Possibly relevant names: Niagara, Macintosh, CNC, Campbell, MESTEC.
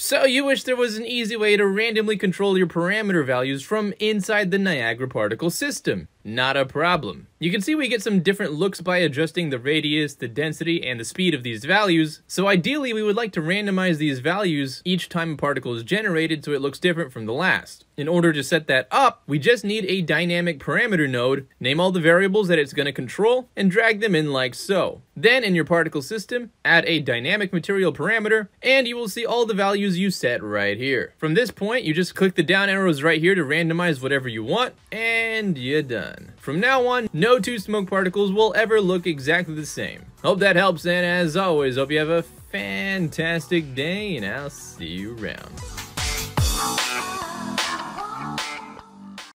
So you wish there was an easy way to randomly control your parameter values from inside the Niagara particle system. Not a problem. You can see we get some different looks by adjusting the radius, the density, and the speed of these values. So ideally we would like to randomize these values each time a particle is generated so it looks different from the last. In order to set that up, we just need a dynamic parameter node, name all the variables that it's going to control, and drag them in like so. Then in your particle system, add a dynamic material parameter, and you will see all the values you set right here. From this point, you just click the down arrows right here to randomize whatever you want, and you're done. From now on, no two smoke particles will ever look exactly the same. Hope that helps, and as always, hope you have a fantastic day, and I'll see you around.